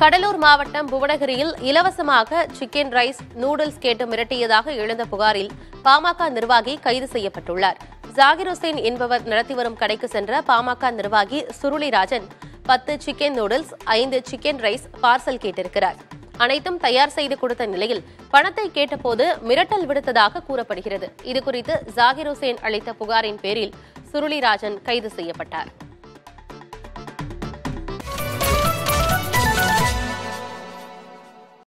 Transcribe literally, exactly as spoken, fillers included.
கடலூர் மாவட்டம் புவனகிரியில் இலவசமாக chicken rice noodles கேட்டு மிரட்டியதாக எழுந்த புகாரில் பாமக நிர்வாகி கைது செய்யப்பட்டுள்ளார். ஜாகிர் ஹுசைன் என்பவர் நடத்தி வரும் கடைக்கு சென்ற பாமக நிர்வாகி சுருளிராஜன் பத்து சிக்கன் நூடுல்ஸ் ஐந்து சிக்கன் ரைஸ் பார்சல் கேட்டிருக்கிறார். அனைத்தும் தயார் செய்து கொடுத்த நிலையில் பணத்தை கேட்டபோது மிரட்டல் விடுத்ததாக கூறப்படுகிறது. இதுகுறித்து ஜாகிர் ஹுசைன் அளித்த புகாரின் பேரில் சுருளிராஜன் கைது செய்யப்பட்டார்.